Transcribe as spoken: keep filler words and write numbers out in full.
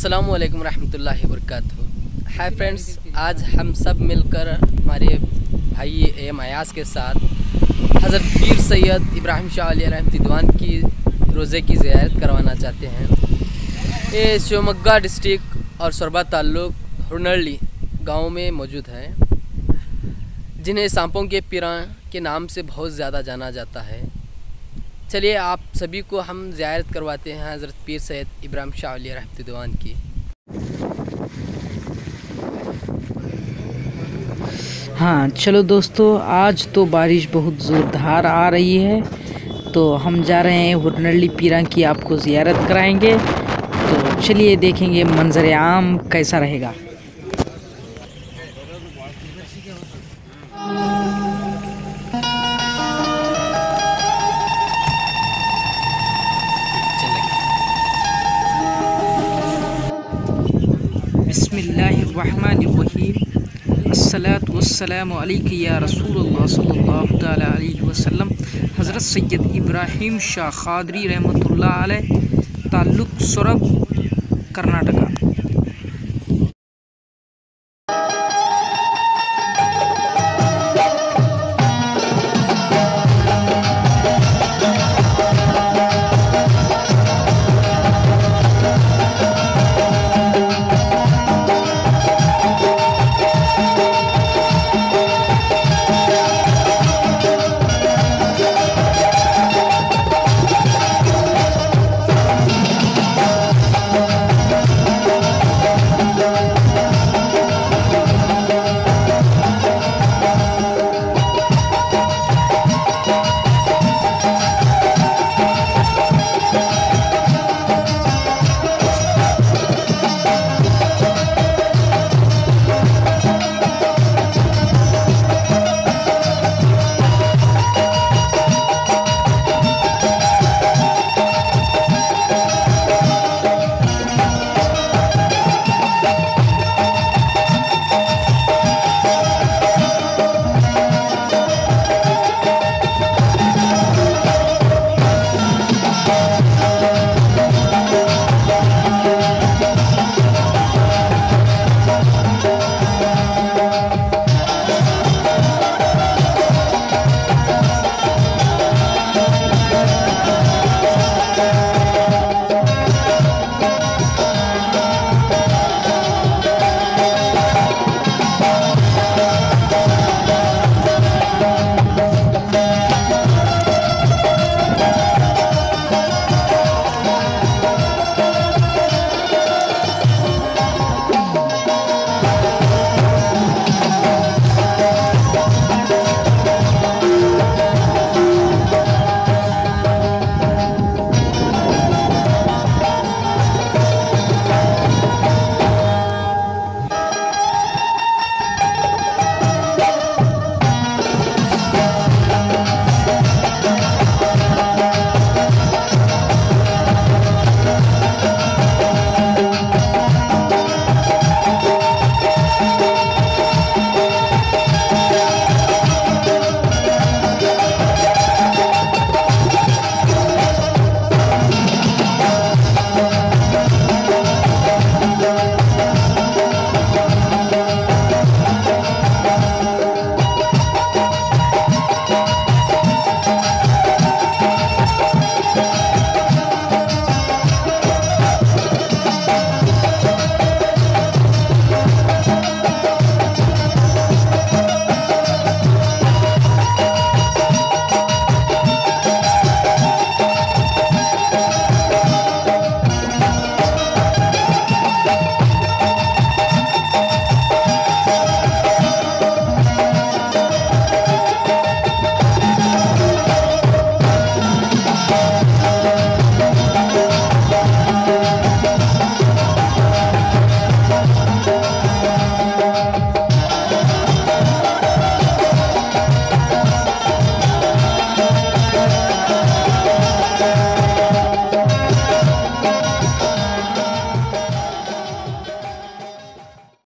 अस्सलामु अलैकुम रहमतुल्लाहि व बरकातहू। हाय फ्रेंड्स, आज हम सब मिलकर हमारे भाई एम आयाज़ के साथ हज़रत पीर सैयद इब्राहीम शाह दीवान की रोज़े की ज़ियारत करवाना चाहते हैं। ये शिमोगा डिस्ट्रिक्ट और सौरभ ताल्लुक हुन्नल्ली गांव में मौजूद हैं, जिन्हें सांपों के पीरा के नाम से बहुत ज़्यादा जाना जाता है। चलिए आप सभी को हम ज़ियारत करवाते हैं हज़रत पीर सैयद इब्राहीम शाह रहमत दीवान की। हाँ चलो दोस्तों, आज तो बारिश बहुत ज़ोरदार आ रही है, तो हम जा रहे हैं हुन्नल्ली पीरा की आपको ज़ियारत कराएंगे। तो चलिए देखेंगे मंजर आम कैसा रहेगा। बिस्मिल्लाहिर्रहमानिर्रहीम, अस्सलातु वस्सलामु अलैका या रसूलुल्लाह सल्लल्लाहु तआला अलैहि वसल्लम। हज़रत सैयद इब्राहीम शाह कादरी रहमतुल्लाह अलैह, ताल्लुक सौरभ, कर्नाटका।